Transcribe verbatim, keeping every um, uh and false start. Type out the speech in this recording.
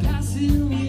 passing away.